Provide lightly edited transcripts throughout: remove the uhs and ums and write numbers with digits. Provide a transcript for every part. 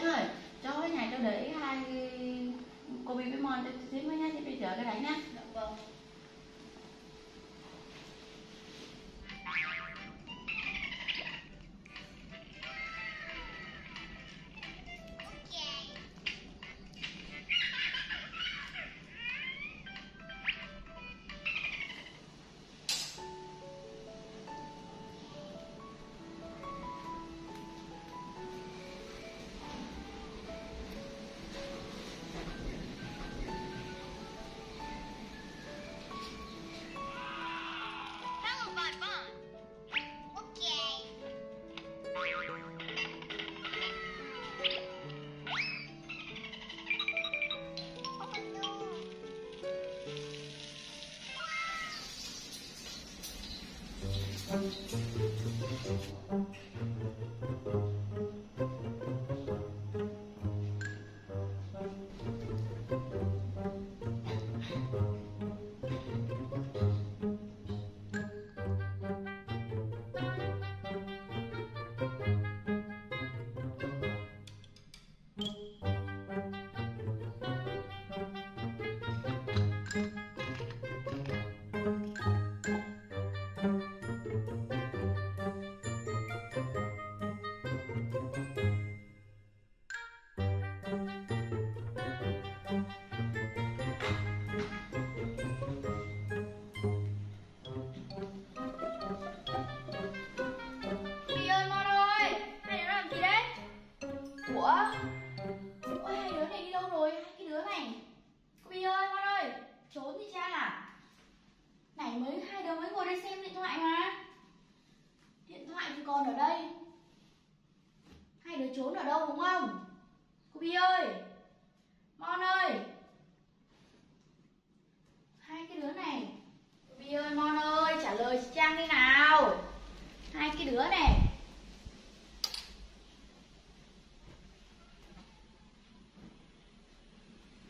Trang ơi, cho cái này cho để hai cô Bi với Mon xíu mới nhá, đi chợ cái này nhá. Vâng.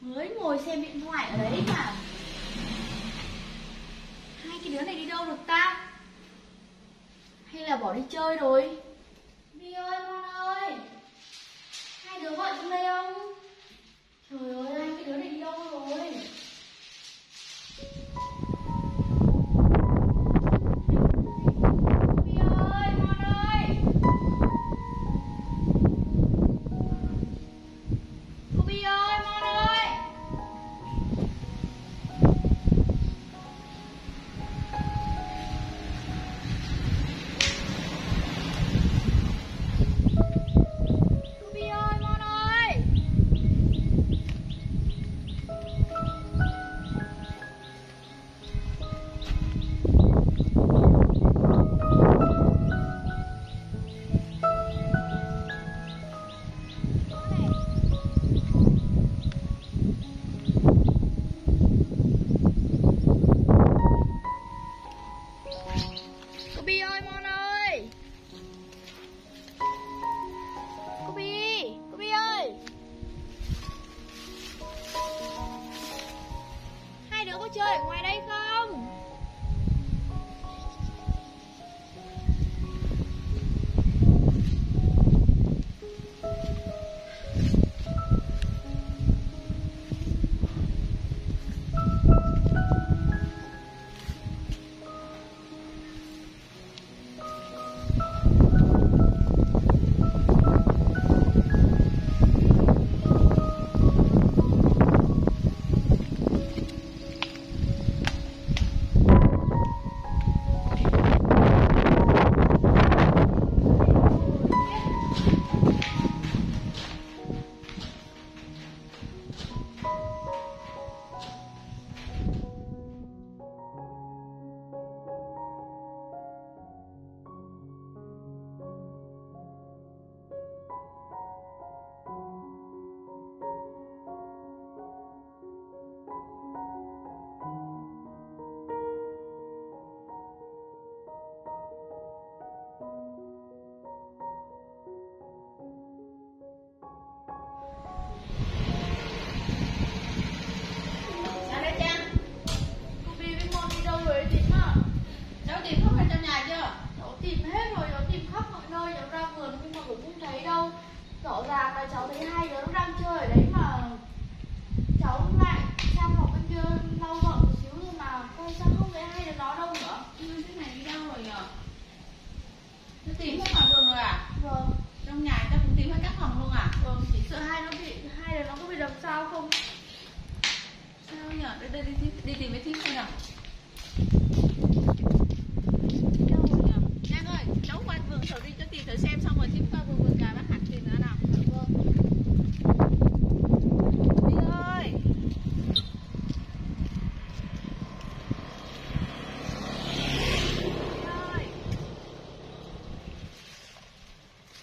Mới ngồi xem điện thoại ở đấy mà hai cái đứa này đi đâu được ta, hay là bỏ đi chơi rồi? Bi ơi, Mon ơi, hai đứa gọi xuống đây không? Trời ơi, hai cái đứa này đi đâu rồi? mà cháu thấy hai đứa đang chơi ở đấy mà cháu lại sang phòng bên kia lau dọn một xíu nhưng mà con sao không thấy hai đứa đó đâu nữa. Nhưng cái này đi đâu rồi nhở? Nó tìm hết phòng vườn rồi à? Vâng. Trong nhà ta cũng tìm hết các phòng luôn à? Vâng, chỉ sợ hai đứa nó có bị đập sao không? Sao nhở? Đây đi tìm cái thím xem nào. Trang ơi, cháu qua vườn thử đi cho tìm thử xem xong rồi thím coi vườn cà bác hạt tìm nữa nào. Đi ơi.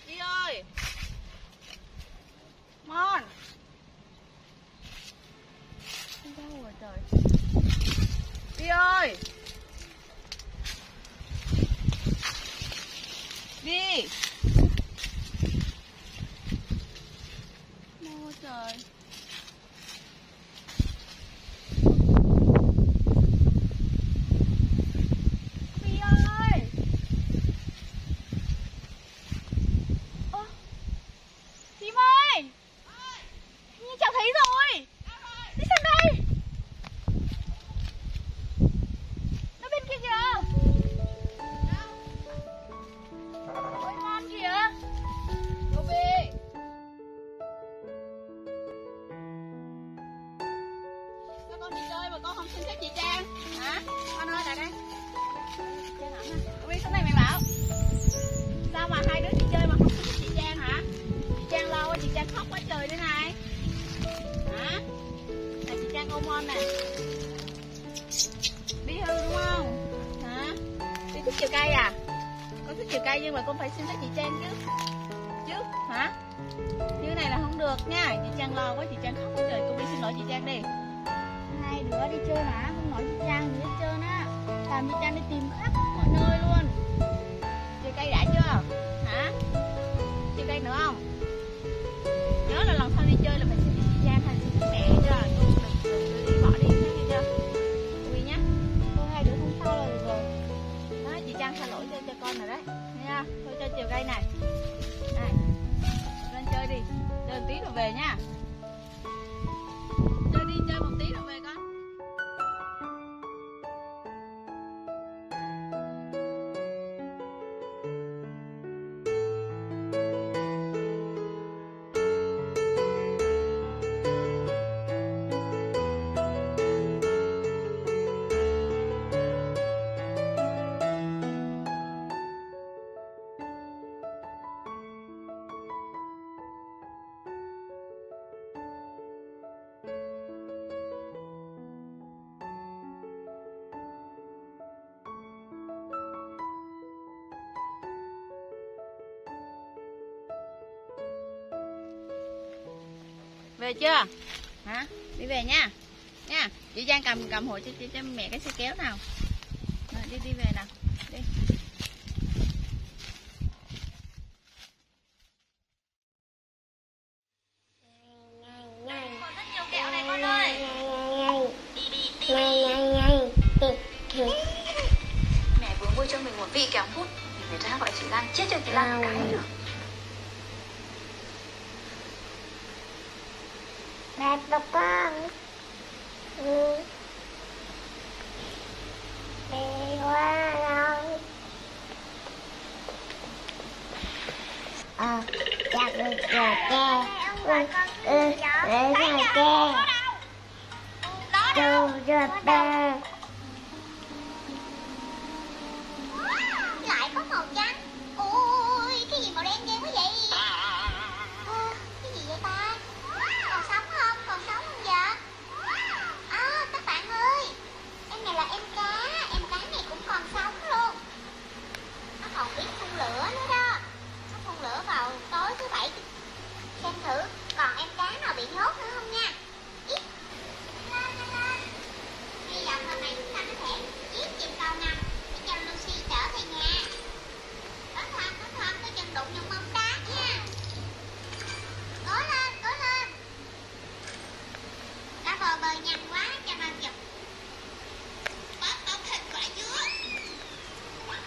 Đi ơi. Mon. Đi đâu rồi trời? Đi ơi. Đi. Mô trời. Đi ơi. Ơ. Thím ơi. Nhưng cháu thấy rồi. Đi sang đây. Nó bên kia kìa. Xin phép chị Trang hả? Con ơi lại đây. Ui, xuống đây mày bảo. Sao mà hai đứa chị chơi mà không xin phép chị Trang hả? Chị Trang lâu quá, chị Trang khóc quá trời thế này. Hả? Này chị Trang ôm Mon nè. Bí hư đúng không? Hả? Đi thích chiều cây à? Con thích chiều cây nhưng mà con phải xin phép chị Trang chứ. Chứ hả? Như này là không được nha. Chị Trang lo quá, chị Trang khóc quá trời. Con đi xin lỗi chị Trang đi. Hai đứa đi chơi mà không nói chị Trang gì hết trơn á, làm chị Trang đi tìm khắp mọi nơi luôn. Chơi cây đã chưa hả? Chơi cây nữa không? Nhớ là lần sau đi chơi là phải xin chị Trang hay xin mẹ chưa? Đừng bỏ đi nghe chưa? Vì nhá, thôi hai đứa không sao là được rồi. Đó, chị Trang xin lỗi cho con rồi đấy, nghe chưa? Thôi chơi chiều cây này, này lên chơi đi, chơi một tí rồi về nha. Chơi đi chơi một tí rồi về con. Về chưa? Hả? Đi về nha. Nha. Chị Trang cầm hộ cho mẹ cái xe kéo nào. Rồi, đi về nào. Đi. Còn rất nhiều kẹo này con ơi. Đi. Mẹ vừa mua cho mình một vị kẹo mút. Mình phải ra gọi chị Lan chết cho chị Lan một cái được. Mẹ cho con. Mẹ quá rồi. Chặt được rồi kê. Để rồi kê. Đâu rồi ba. Lại có màu trắng. Ôi, cái gì màu đen ghê quá vậy? Cái gì vậy ta? Còn sống không dạ? À, các bạn ơi, em này là em cá này cũng còn sống luôn. Nó còn biết phun lửa nữa đó. Nó phun lửa vào tối thứ bảy. Xem thử còn em cá nào bị nhốt nữa không nha. Ít. Lên. Hy vọng là mày chúng ta có thể giết chim câu nằm để cho Lucy trở về nhà. Cẩn thận, cái chân đụng vào mông đá nha. Cố lên. Cá bò bơi nhanh quá, cho bao chụp. Bắt bóng thịt quả dứa. Wow.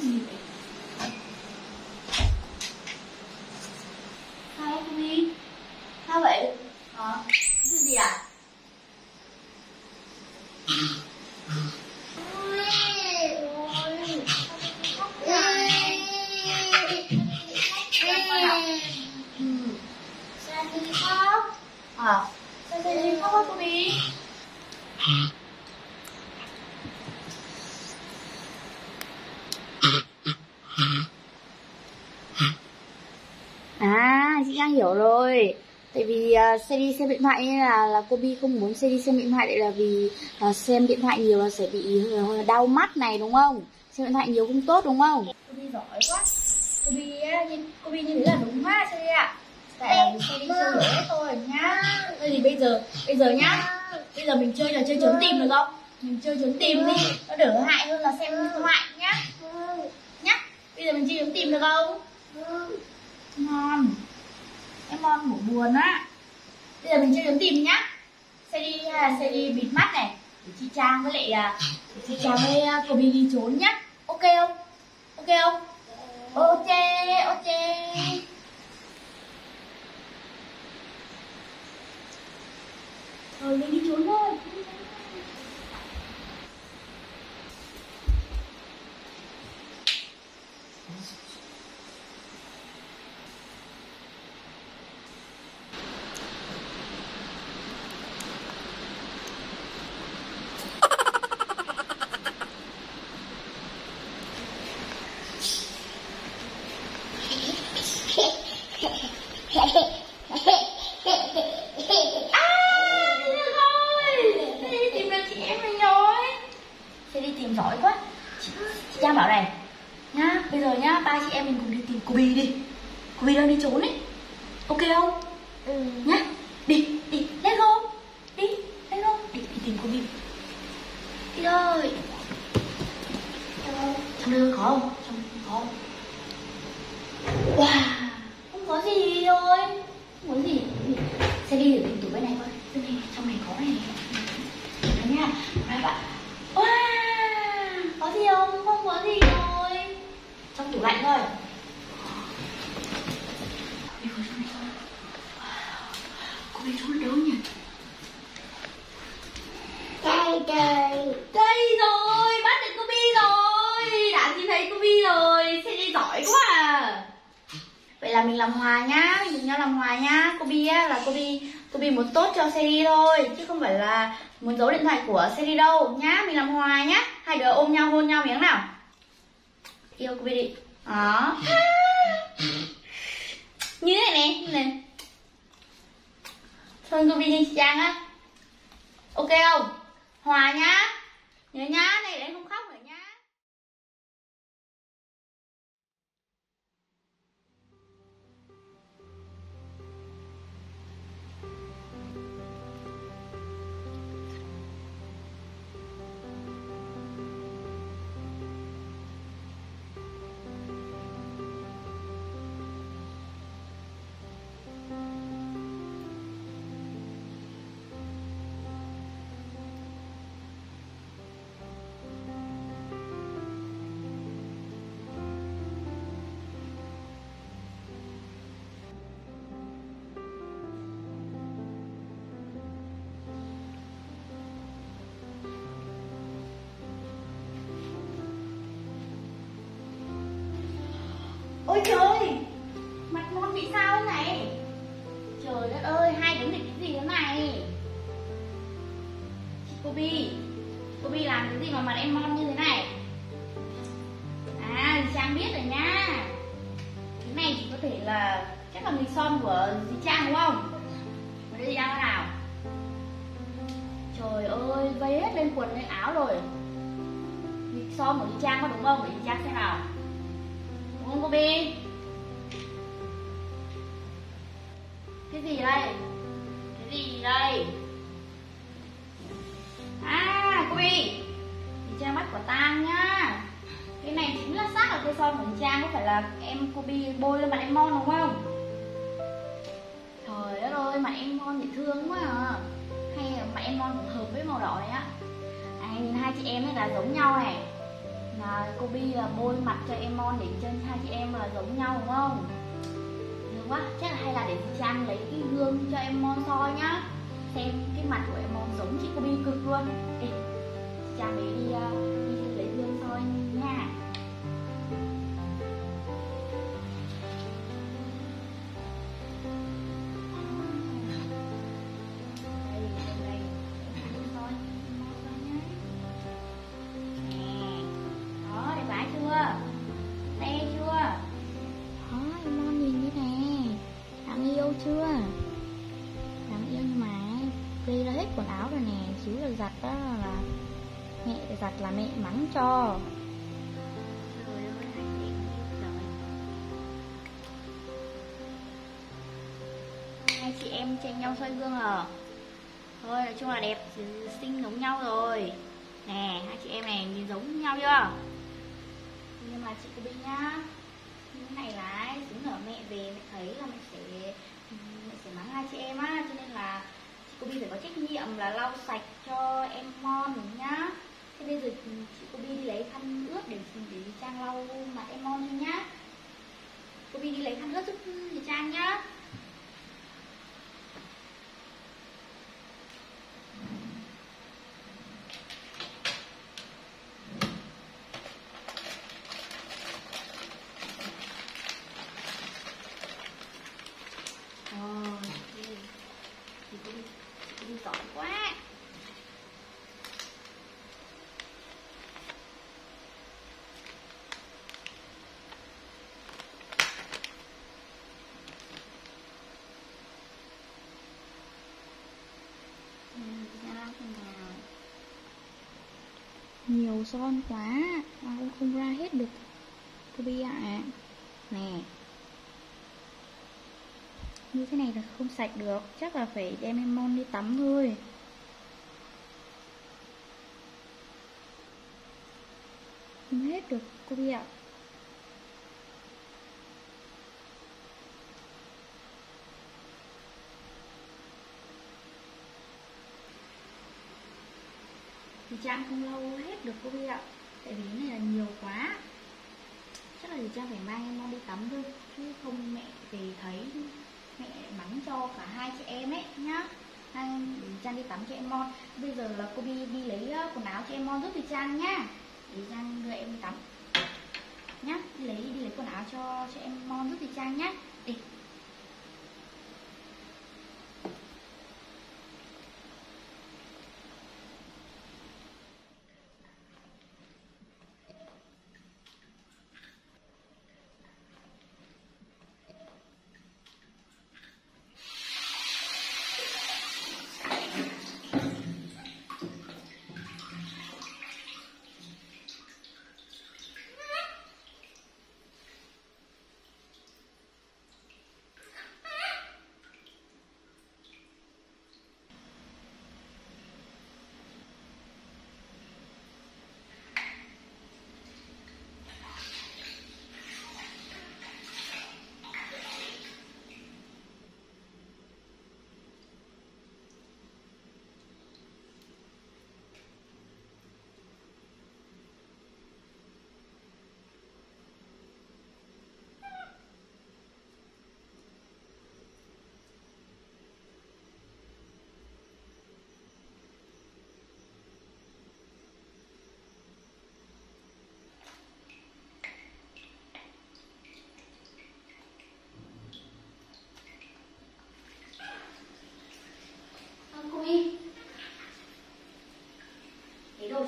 cái gì vậy? Sao không đi? Sao vậy? Hả? Cái gì à? À, chị Trang hiểu rồi. Tại vì xe đi xem điện thoại nên là cô Bi không muốn xe đi xem điện thoại. Đấy là vì xem điện thoại nhiều là sẽ bị đau mắt này đúng không? Xem điện thoại nhiều cũng tốt đúng không? Cô Bi giỏi quá. Cô Bi như thế là đúng quá xe ạ. Tại là vì xe đi chơi đuổi hết thôi nhá. Thế thì bây giờ nhá, bây giờ mình chơi trò chơi trốn tìm được không? Mình chơi trốn tìm đi, nó đỡ hại hơn là xem điện thoại nhá. Nhá, bây giờ mình chơi trốn tìm được không? Ngon, em ngon ngủ buồn á. Bây giờ mình chơi trốn tìm nhá. Xe đi bịt mắt này, để chị Trang với lại cô Bi đi trốn nhá. Ok không? Ok không? Ok. Rồi mình đi trốn thôi. Giỏi quá. Chị Trang bảo này nhá, bây giờ nhá, ba chị em mình cùng đi tìm cô Bi đi. Cô Bi đang đi trốn ấy. Ok không? Ừ. Nhá, đi, let's go. Đi tìm cô Bi. Đi thôi. Trong đây khó không? Trong khó. Wow, không có gì rồi. Không có gì. Sẽ đi để tìm tủ bên này thôi. Bên này, trong này có này. Đấy nha. Các bạn. Có gì không? Không có gì rồi. Trong tủ lạnh thôi. Cô Bi trốn đâu nhỉ? Đây rồi, bắt được cô Bi rồi. Đã tìm thấy cô Bi rồi. Xe đi giỏi quá à. Vậy là mình làm hòa nhá, mình nhau làm hòa nhá. Cô Bi á, là cô Bi muốn tốt cho xe đi thôi, chứ không phải là muốn giấu điện thoại của xe đi đâu nhá. Mình làm hòa nhá, hai đứa ôm nhau hôn nhau miếng nào. Yêu cô Bi đi. Đó. Như thế này nè. Thôi cô Bi đi Trang á. Ok không? Hòa nhá. Nhớ nhá, này để không khóc nữa nhá. Ôi trời, mặt Mon bị sao thế này? Trời đất ơi, hai đứa này cái gì thế này? Chị cô Bi làm cái gì mà mặt em Mon như thế này? À, Trang biết rồi nha. Cái này thì có thể là chắc là mình son của dì Trang đúng không? Mà đây đang nào? Trời ơi, vây hết lên quần lên áo rồi. Mình son của dì Trang có đúng không? Để dì Trang xem nào. Không cô Bi. Cái gì đây? À cô Bi, chị Trang bắt quả tang nhá. Cái này chính là xác là cây son của chị Trang, có phải là em cô Bi bôi lên mặt em Mon đúng không? Trời đất ơi, mặt em Mon dễ thương quá à. Hay là mặt em Mon cũng hợp với màu đỏ này á. À, nhìn hai chị em ấy là giống nhau này. Cô Bi là bôi mặt cho em Mon để chân hai chị em là giống nhau đúng không? Được quá, chắc là hay là để chị Trang lấy cái gương cho em Mon soi nhá. Xem cái mặt của em Mon giống chị Cô Bi cực luôn. Ê, chị Trang mới đi lấy gương soi nha. Giặt đó là mẹ giặt là mẹ mắng cho. Hai chị em tranh nhau soi gương à? Thôi nói chung là đẹp xinh giống nhau rồi. Nè hai chị em này nhìn giống nhau chưa? Nhưng mà chị Cô Bi nhá, cái này là đúng là mẹ về mẹ thấy là mẹ sẽ mắng hai chị em á, cho nên là Cô Bi phải có trách nhiệm là lau sạch cho em Mon mình nhá. Thế bây giờ chị Cô Bi đi lấy khăn ướt để Trang lau mặt em Mon đi nhá. Cô Bi đi lấy khăn ướt giúp chị Trang nhá. Nhiều son quá, cũng không ra hết được Cô Bi ạ. Nè, như thế này là không sạch được, chắc là phải đem em Mon đi tắm thôi. Không hết được Cô Bi ạ. Thì Trang không lau hết được Cô Bi ạ, tại vì cái này là nhiều quá. Chắc là thì Trang phải mang em Mon đi tắm thôi, chứ không mẹ về thấy mẹ mắng cho cả hai chị em ấy nhá. Để Trang đi tắm cho em Mon. Bây giờ là Cô Bi đi lấy quần áo cho em Mon giúp thì Trang nhá. Để Trang đưa em đi tắm nhá. Đi lấy quần áo cho em Mon giúp thì Trang nhá. Đi.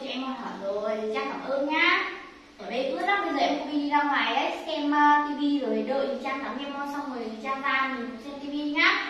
Chị em Mon hỏi rồi, Trang cảm ơn nhá. Ở đây ướt lắm, bây giờ em cũng đi ra ngoài đấy, xem tivi rồi đợi Trang tắm em Mon xong rồi Trang ra mình xem tivi nhá.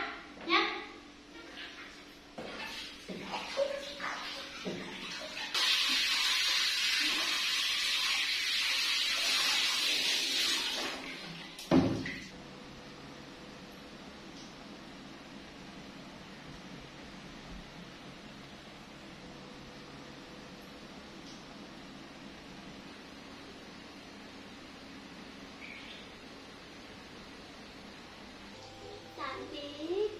Tạm biệt.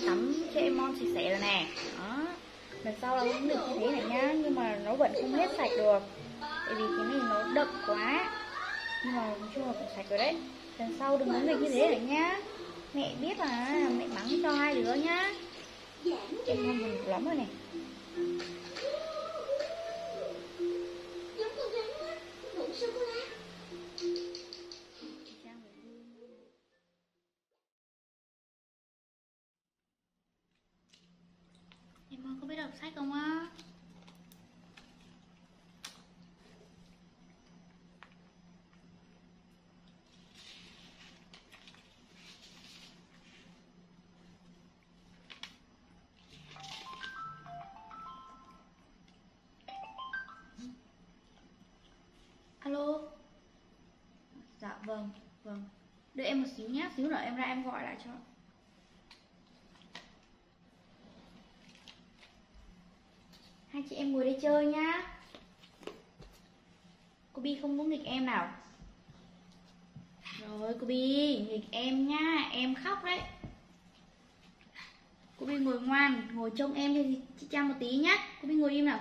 Trang tắm cho em Mon sạch sẽ rồi nè. Đó, lần sau là cũng được như thế này nhá. Nhưng mà nó vẫn không hết sạch được, tại vì cái này nó đậm quá. Nhưng mà nói chung là cũng sạch rồi đấy. Lần sau đừng có nghịch như thế này nhá. Mẹ biết là mẹ mắng cho hai đứa nhá. Em Mon buồn lắm rồi này. Em Mon có biết đọc sách không á? Alo. Dạ vâng, vâng. Đợi em một xíu nhé, xíu nữa em ra em gọi lại cho. Hai chị em ngồi đây chơi nhá. Cô Bi không muốn nghịch em nào. Rồi cô Bi, nghịch em nhá, em khóc đấy. Cô Bi ngồi ngoan, ngồi trông em đi chị Trang một tí nhá. Cô Bi ngồi im nào.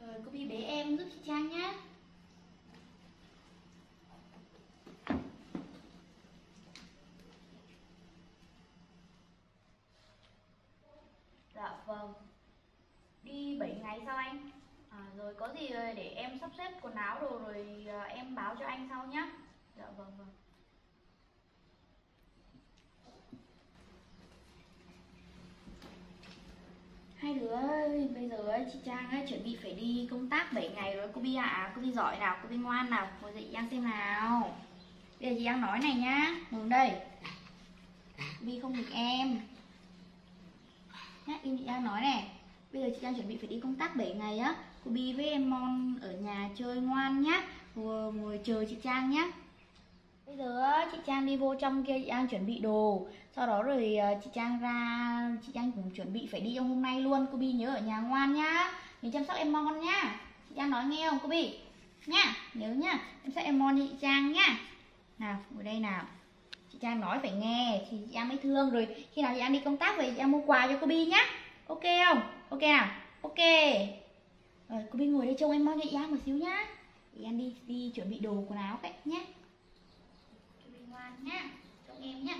Rồi cô Bi bế em giúp chị Trang nhá. Dạ vâng. Đi 7 ngày sau anh à? Rồi có gì rồi để em sắp xếp quần áo đồ rồi em báo cho anh sau nhé. Dạ vâng, vâng. Hai đứa ơi, bây giờ ấy, chị Trang ấy, chuẩn bị phải đi công tác 7 ngày rồi. Cô Bi ạ, cô Bi giỏi nào, cô Bi ngoan nào. Ngồi dậy Trang xem nào. Bây giờ chị Trang nói này nhá. Ngừng đây. Cô Bi không được em nhá, im. Chị Trang nói này. Bây giờ chị Trang chuẩn bị phải đi công tác 7 ngày á. Cô Bi với em Mon ở nhà chơi ngoan nhá. Ngồi chờ chị Trang nhá. Bây giờ á, chị Trang đi vô trong kia, chị Trang chuẩn bị đồ. Sau đó rồi chị Trang ra, chị Trang cũng chuẩn bị phải đi trong hôm nay luôn. Cô Bi nhớ ở nhà ngoan nhá. Nhớ chăm sóc em Mon nhá. Chị Trang nói nghe không cô Bi? Nhá, nhớ nhá. Chăm sóc em Mon cho chị Trang nhá. Nào, ngồi đây nào. Chị Trang nói phải nghe thì chị Trang mới thương. Rồi khi nào chị Trang đi công tác về chị Trang mua quà cho cô Bi nhá. Ok không? Ok nào? Ok. Rồi cô Bi ngồi đây trông em Mon cho chị Trang một xíu nhá. Chị Trang đi chuẩn bị đồ quần áo vậy nhá. Cô Bi ngoan nhá, trông em nhá.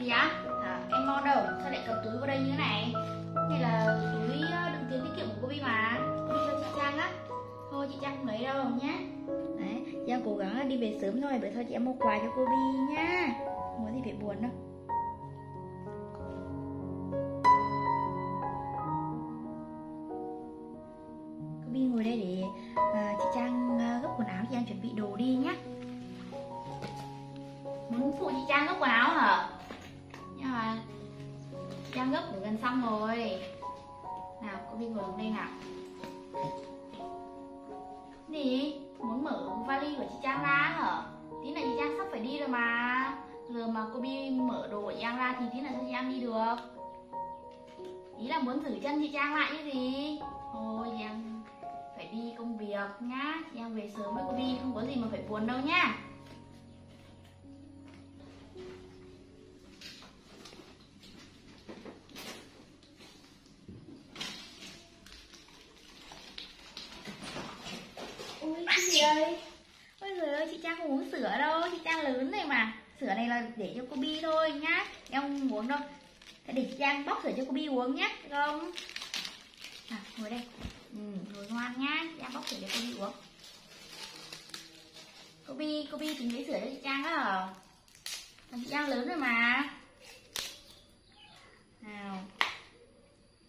Gì á? À, em Mon đâu? Sao lại cầm túi vào đây như thế này? Đây là túi đựng tiền tiết kiệm của cô Bi mà. Cô Bi cho chị Trang á. Thôi chị Trang không lấy đâu nhá. Đấy, chị Trang cố gắng đi về sớm thôi, bởi thôi chị em mua quà cho cô Bi nhá. Không có gì phải buồn đâu. Cô Bi ngồi đây để chị Trang gấp quần áo, chị Trang chuẩn bị đồ đi nhá. đi Trang gấp quần áo hả? Nhưng mà Trang gấp cũng gần xong rồi. Nào, cô đi ngồi đây nào. Gì? Muốn mở vali của chị Trang ra hả? Tí nữa chị Trang sắp phải đi rồi mà. Giờ mà cô Bi mở đồ của chị Trang ra thì tí nữa sao chị Trang đi được? Ý là muốn thử chân chị Trang lại chứ gì. Thôi chị Trang phải đi công việc nhá. Chị Trang về sớm với cô Bi, không có gì mà phải buồn đâu nhá. Ôi chị ơi, ôi trời ơi, chị Trang không uống sữa đâu, chị Trang lớn rồi mà. Sữa này là để cho cô Bi thôi nhá, em không uống đâu. Thế để chị Trang bóc sữa cho cô Bi uống nhá, được không? À, ngồi đây, ngồi ngoan nhá, chị Trang bóc sữa cho cô Bi uống. Cô Bi tính lấy sữa cho chị Trang đó hả? Chị Trang lớn rồi mà. Nào,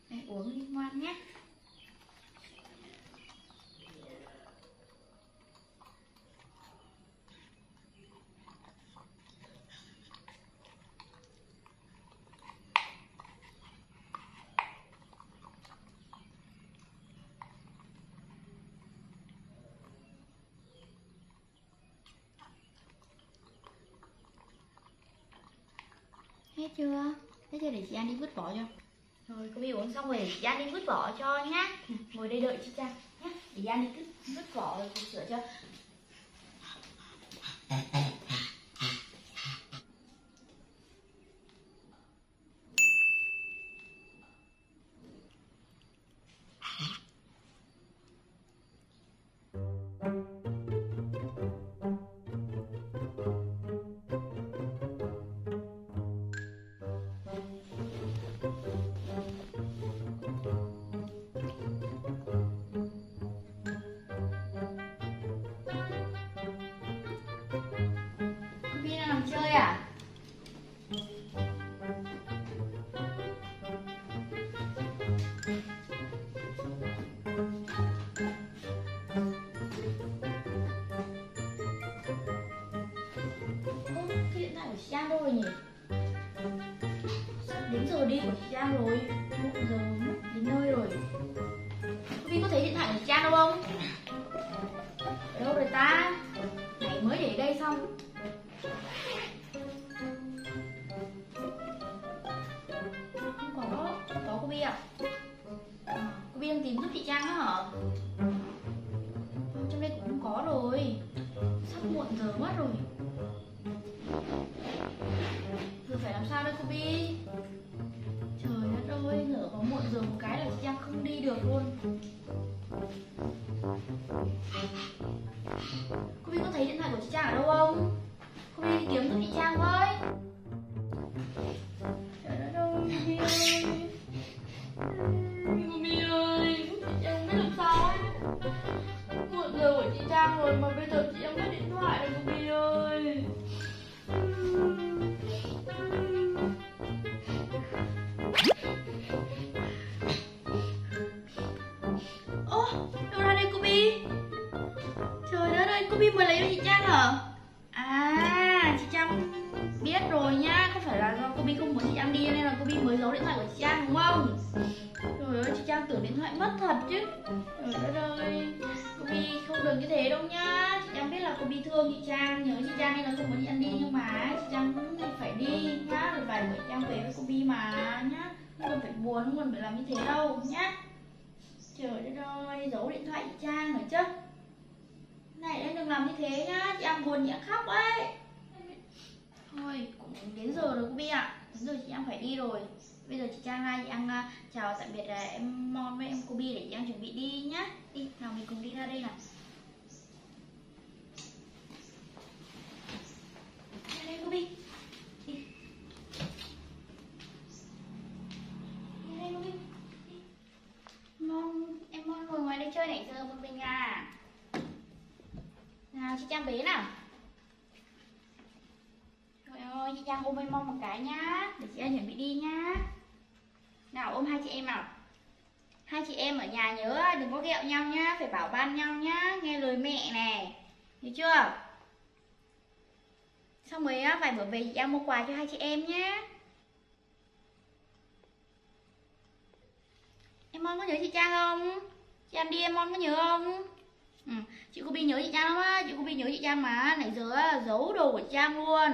đây, uống đi, ngoan nhá. Hết chưa? Hết chưa, để chị An đi vứt vỏ cho. Rồi cô Bi uống xong rồi, chị An đi vứt vỏ cho nhá. Ngồi đây đợi chị Trang nhá. Để An đi vứt vỏ rồi cô sửa cho. Đi của chị Trang rồi, bây giờ đến nơi rồi. Cô Bi có thấy điện thoại của chị Trang đâu không? Ở đâu rồi ta? Nãy mới để đây xong. Không có cô Bi ạ. À, cô Bi đang tìm giúp chị Trang đó hả? Trong đây cũng không có rồi. Sắp muộn giờ mất rồi. Giờ phải làm sao đây cô Bi? Giờ một cái là chị Trang không đi được luôn. Cô Bi có thấy điện thoại của chị Trang ở đâu không? Cô Bi đi kiếm giúp chị Trang với. Trời đất ơi, cô Bi ơi, chị Trang không biết làm sao ấy. Muộn giờ của chị Trang rồi mà bây giờ chị Trang mất điện thoại rồi cô Bi ơi. Cô Bi mới lấy cho chị Trang hả? À, chị Trang biết rồi nhá. Không phải là do cô Bi không muốn chị Trang đi nên là cô Bi mới giấu điện thoại của chị Trang đúng không? Trời ơi, chị Trang tưởng điện thoại mất thật chứ. Trời đất ơi, cô Bi không được như thế đâu nhá. Chị Trang biết là cô Bi thương chị Trang, nhớ chị Trang nên là không muốn chị Trang đi, nhưng mà chị Trang cũng phải đi nhá. Rồi vài buổi Trang về với cô Bi mà nhá. Không cần phải buồn, không cần phải làm như thế đâu nhá. Trời đất ơi, giấu điện thoại chị Trang rồi chứ. Này em đừng làm như thế nhá, chị Em buồn chị Em khóc ấy. Thôi cũng đến giờ rồi cô Bi ạ. Đến giờ chị Em phải đi rồi. Bây giờ chị Trang ra chị Em chào tạm biệt em Mon với em cô Bi để chị Em chuẩn bị đi nhá. Đi, nào mình cùng đi ra đây nào. Ra đây cô Bi. Đi. Ra đây cô Bi. Đi. Em Mon ngồi ngoài đây chơi nãy giờ một mình à. Nào chị Trang bế nào. Trời ơi, chị Trang ôm em Mon một cái nhá. Để chị Trang chuẩn bị đi nhá. Nào ôm hai chị em nào. Hai chị em ở nhà nhớ đừng có ghẹo nhau nhá. Phải bảo ban nhau nhá. Nghe lời mẹ này. Hiểu chưa? Xong rồi á, vài bữa về Giao mua quà cho hai chị em nhé. Em Mon có nhớ chị Trang không? Chị Anh đi, em Mon có nhớ không? Ừ, chị Cô Bi nhớ chị Trang lắm á, chị Cô Bi nhớ chị Trang mà. Nãy giờ giấu đồ của chị Trang luôn.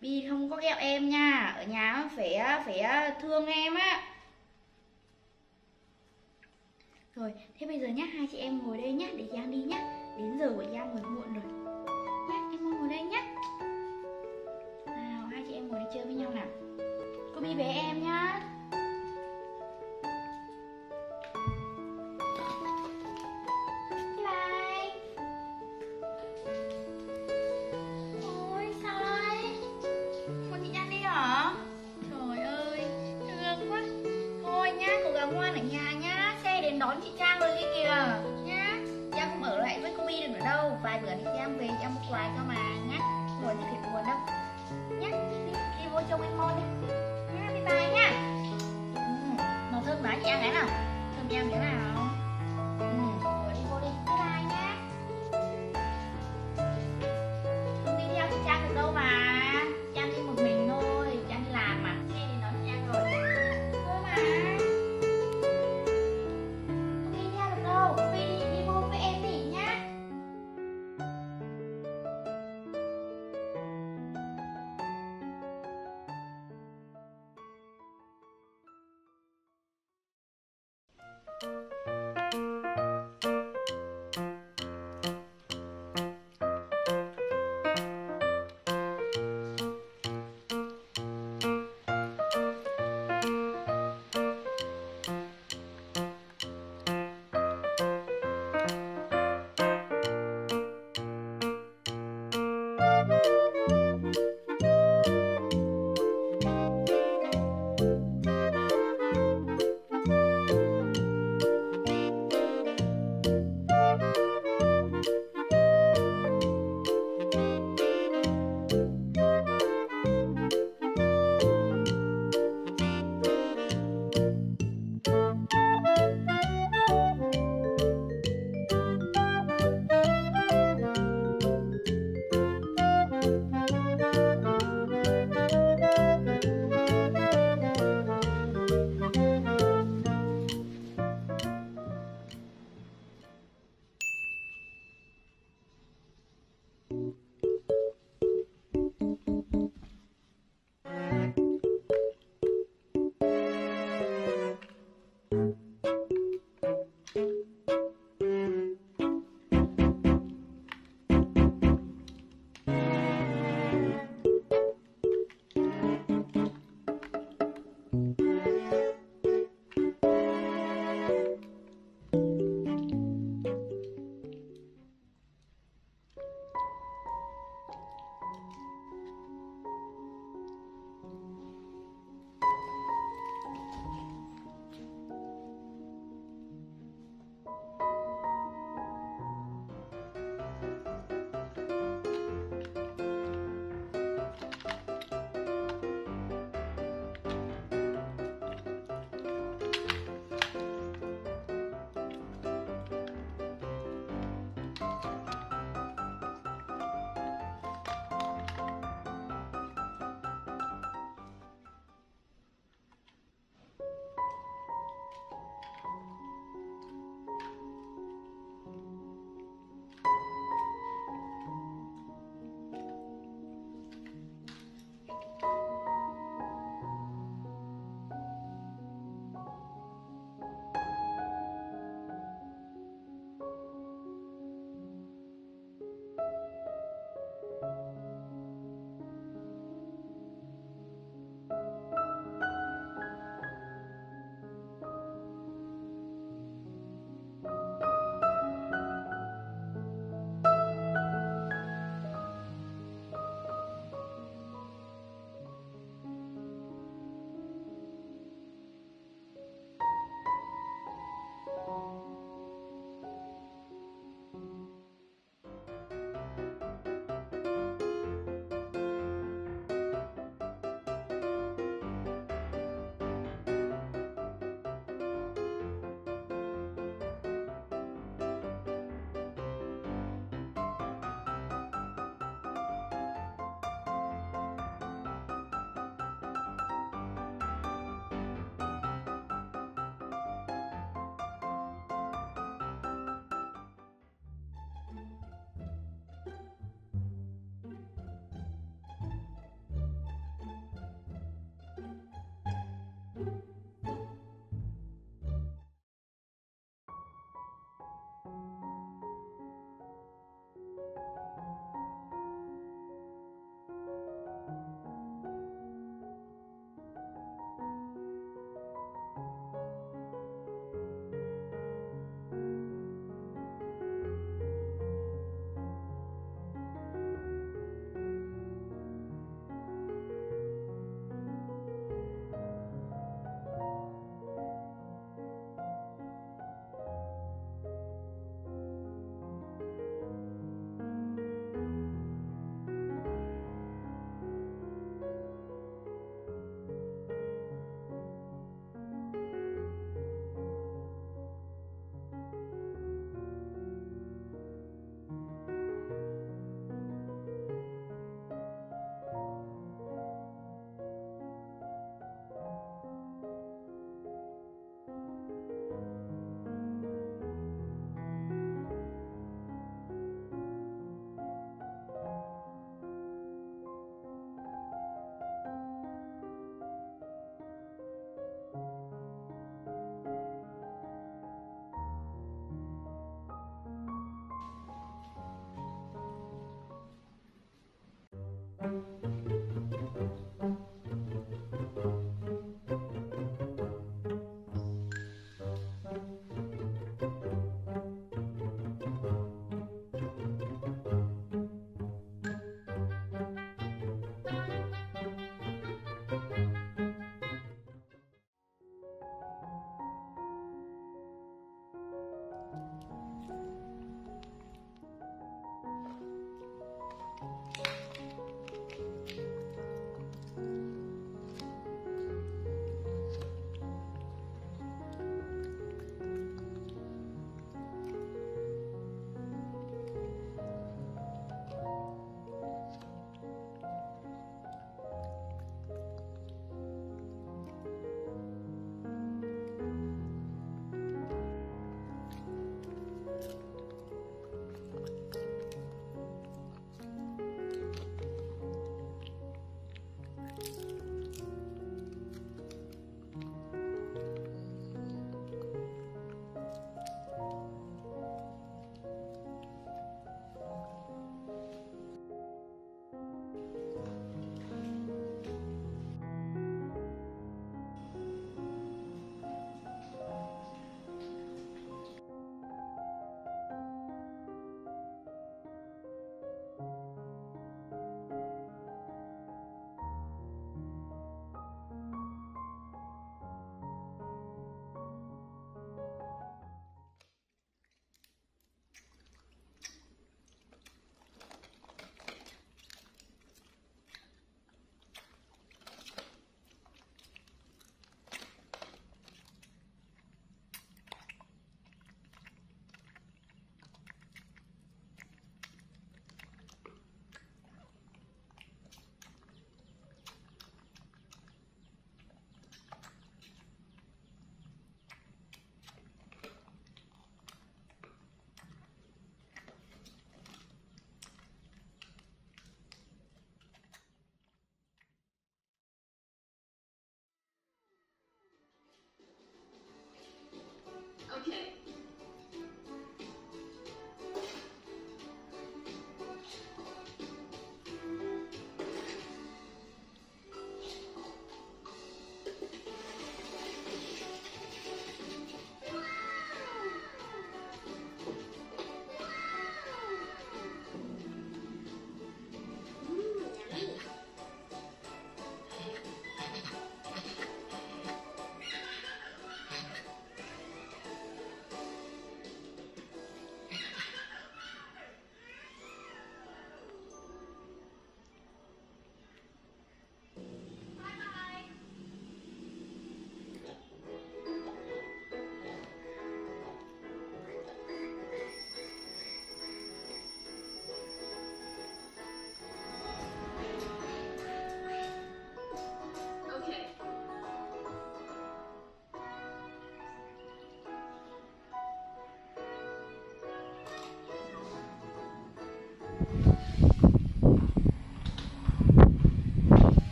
Bi không có ghẹo em nha, ở nhà phải thương em á. Rồi, thế bây giờ nhá, hai chị em ngồi đây nhá, để Giang đi nhá. Đến giờ của Giang ngồi muộn rồi nhá, em ngồi đây nhá. Nào, hai chị em ngồi đi chơi với nhau nào. Cô Bi bé em nhá.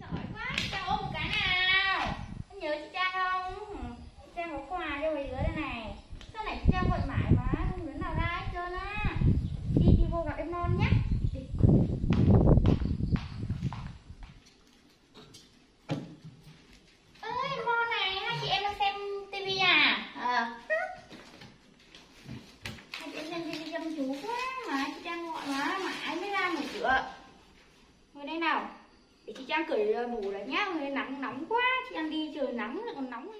Giỏi quá, Trang ôm một cái nào. Anh nhớ chị Trang không? Chị Trang có quà cho mày nữa đây này. Sao này chị Trang gọi mãi mà không đứa nào ra hết trơn á. Đi vô gặp em non nhé. Ơi em non này, hai chị em đang xem tivi à? Hai chị em xem tivi chăm chú quá mà chị Trang gọi mà mãi mới ra mở cửa. Ngồi đây nào. Để chị Trang cởi mũ ra nhá, nắng nóng quá, chị Trang đi trời nắng rồi còn nóng nữa.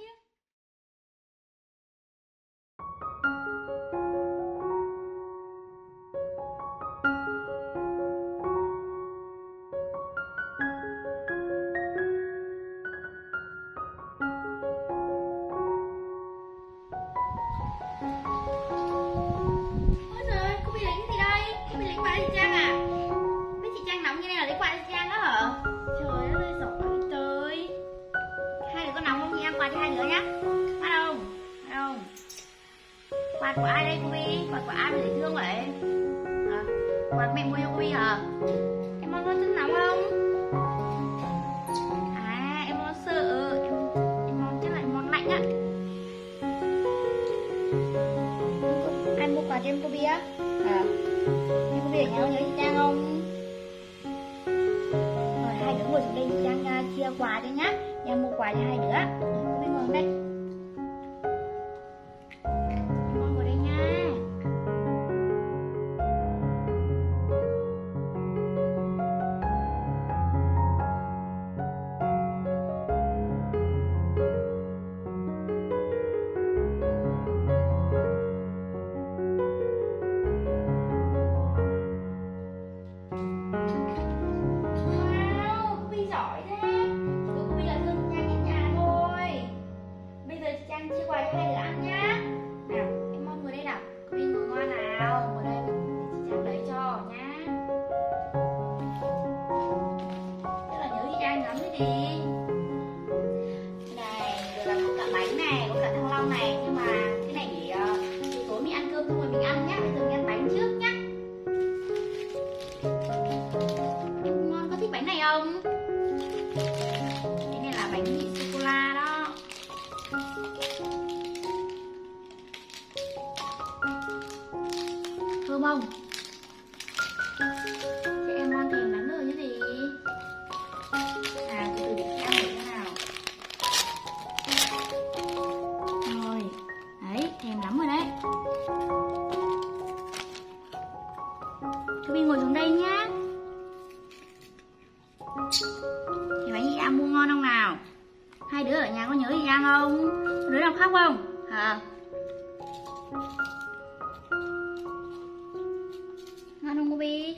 Quạt của ai đây cô Bi? Quạt của ai mà dễ thương vậy? Quạt mẹ mua cho cô Bi hả? Em muốn rất nóng không? À em muốn sợ, em muốn chắc là em muốn lạnh á. Ai mua quạt cho em cô Bi á? Em cô Bi ở nhà không nhớ chị Trang không? Rồi hai đứa ngồi xuống đây chị Trang chia quà đi nhá. Em mua quà cho hai đứa. Cô Bi ngồi đây. Cô Bi ngồi đúng không? Ngon không Gobi?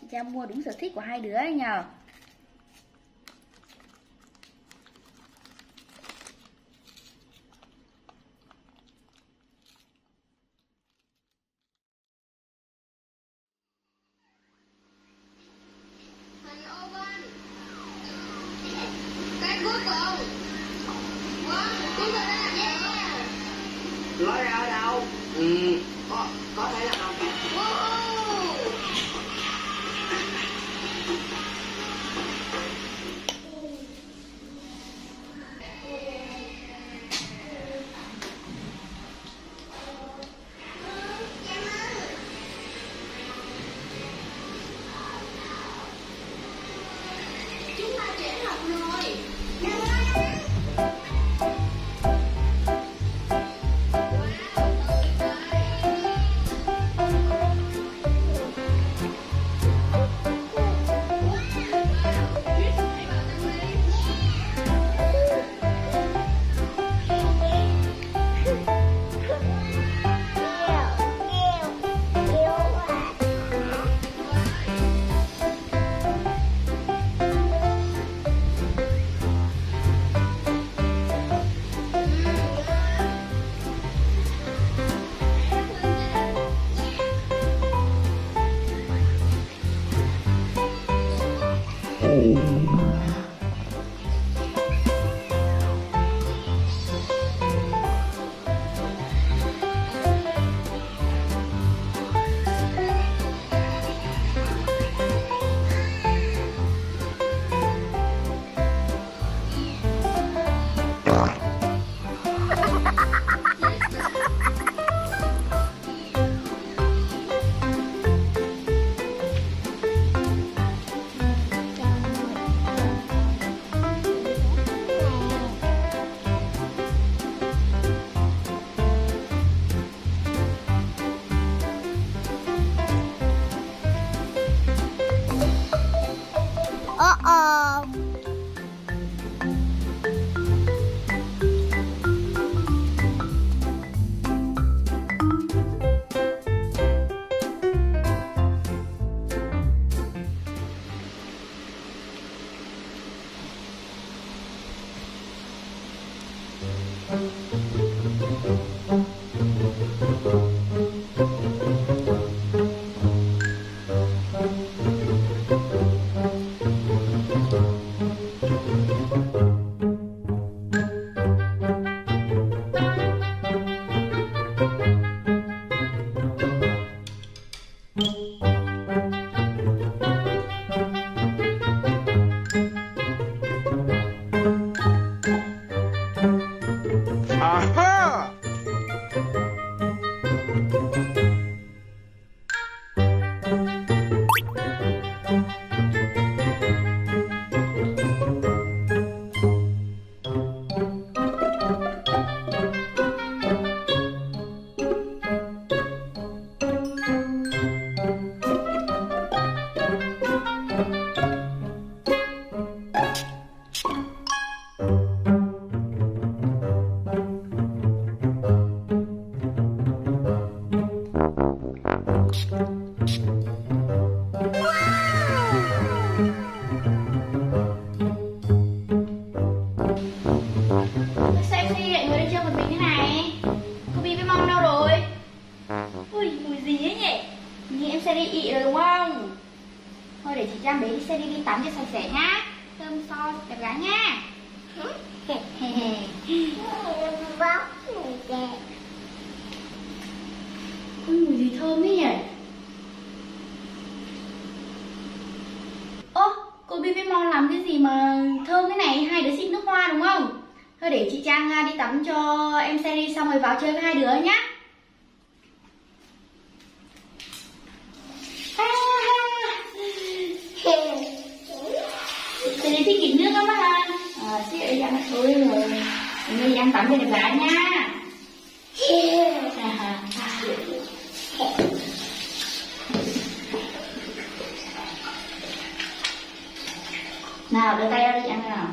Chị Cha mua đúng sở thích của hai đứa ấy nhờ. Nói ra ở đâu? Có thể là không? Chúng ta chuyển học rồi. Trang đi tắm cho em Seri xong rồi vào chơi với hai đứa nhá. Seri thích kín nước lắm á. Chị ấy đang thôi rồi. Mình đang tắm cho đẹp gái nha. Nào đưa tay ra đi ăn nào.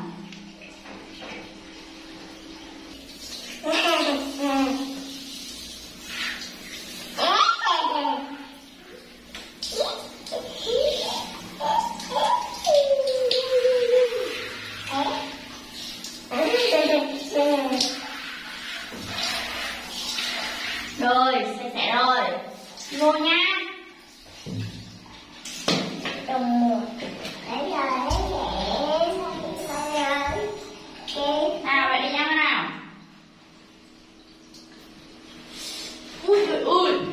mẹ rồi. Mua nha. Đồng mua. Đấy rồi. Nào vậy đi nha nào. Ui trời ơi.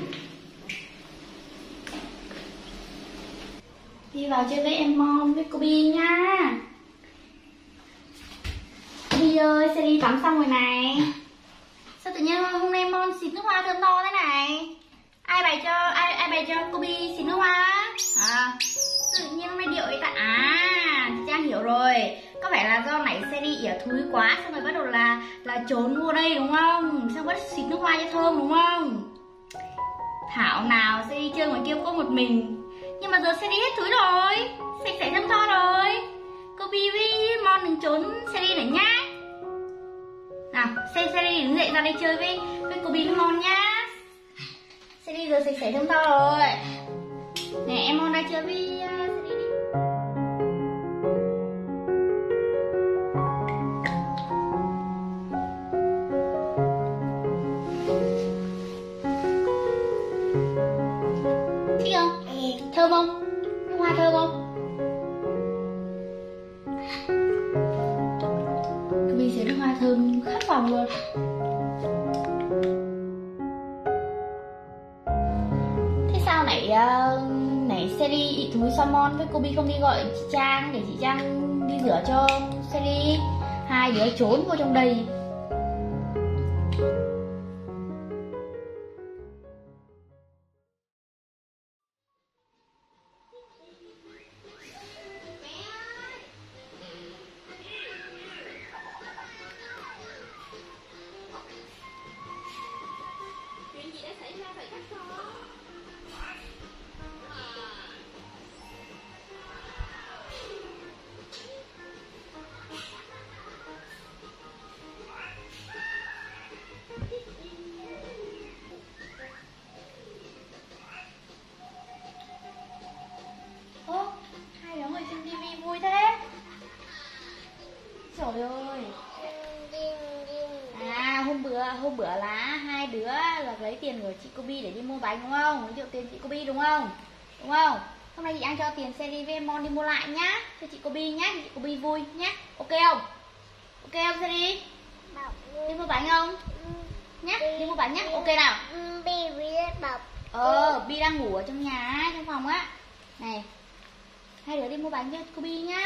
Đi vào chơi với em Mom với cô Bi nha. Bi ơi, sẽ đi tắm xong rồi này. Sao tự nhiên hôm nay Mom xịt nước hoa thơm to thế này? Ai bày cho cô Bi xịt nước hoa? À, tự nhiên mày điệu ấy ta. À, Trang hiểu rồi. Có vẻ là do nãy xe đi ỉa thúi quá, xong rồi bắt đầu là trốn vô đây đúng không? Xong bắt xịt nước hoa cho thơm đúng không? Thảo nào xe đi chơi ngoài kia có một mình. Nhưng mà giờ xe đi hết thúi rồi, sạch sẽ thơm tho rồi. Cô Bi với Mon đừng trốn xe đi nữa nhá. Nào, xe đi đứng dậy ra đây chơi với cô Bi với Mon nhá. Xe đi giờ sạch sẽ thơm tho rồi. Nè em Mon ra chơi với thơm không? Nước hoa thơm không? Cô Bi xịt nước hoa thơm khắp phòng luôn. Thế sao nãy Seri ị thúi Salmon với cô Bi không đi gọi chị Trang để chị Trang đi rửa cho Seri? Hai đứa trốn vô trong đây. Trời ơi. À hôm bữa là hai đứa là lấy tiền của chị Cô Bi để đi mua bánh đúng không? Muốn triệu tiền chị Cô Bi đúng không? Đúng không? Hôm nay chị An cho tiền xe đi với em Mon đi mua lại nhá, cho chị Cô Bi nhá, chị Cô Bi vui nhá. Ok không? Ok không xe đi? Đi mua bánh không? Nhá, đi mua bánh nhá. Ok nào. Bi đang ngủ ở trong nhà trong phòng á. Này. Hai đứa đi mua bánh cho cô Bi nhá.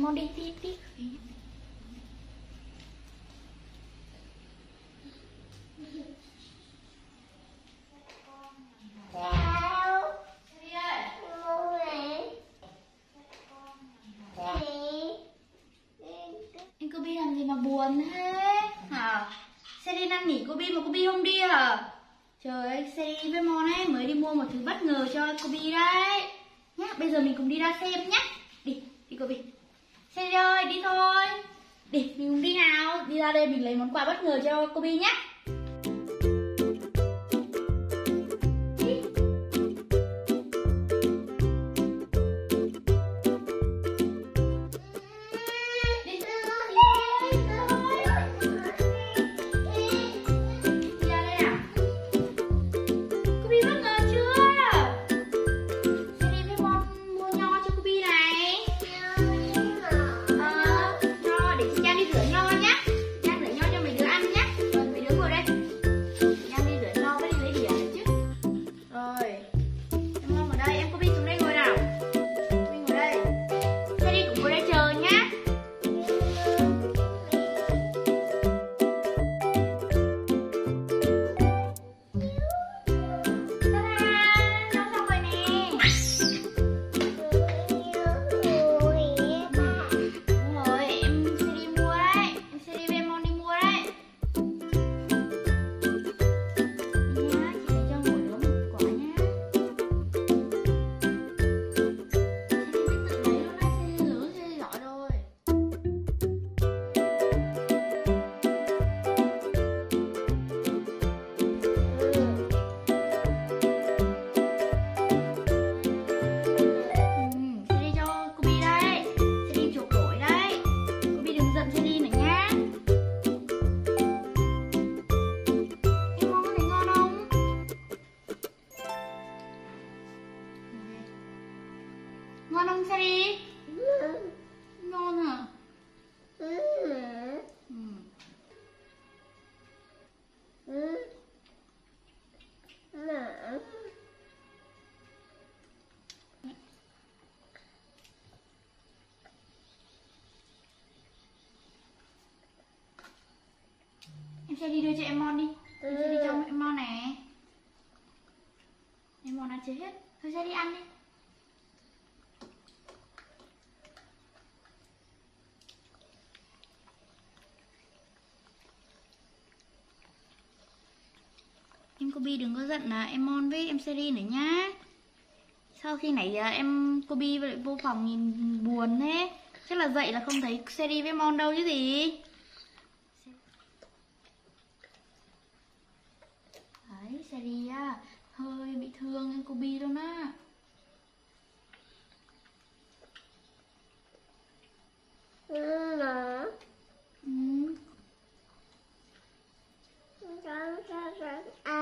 mau đi tiếp tiếp. Anh Cô Bi làm gì mà buồn thế hả? Xe đi đang nghỉ Cô Bi mà Cô Bi không đi hả? Trời ơi, xe đi với Mon ấy mới đi mua một thứ bất ngờ cho Cô Bi đấy nhá. Bây giờ mình cùng đi ra xem nhá. Đi, đi Cô Bi. Xe đi ơi, đi thôi. Đi, mình cùng đi nào. Đi ra đây mình lấy món quà bất ngờ cho Cô Bi nhá. Ngon không Sally? Ngon hả? Em sẽ đi đưa cho em Mon đi. Em sẽ đi cho em Mon này. Em Mon ăn chưa hết. Thôi sẽ đi ăn đi. Em Cô Bi đừng có giận là em Mon với em Seri nữa nhá. Sau khi nãy em Cô Bi lại vô phòng nhìn buồn thế. Chắc là dậy là không thấy Seri với Mon đâu chứ gì. Đấy, Seri à, hơi bị thương em Cô Bi luôn á. Ừ.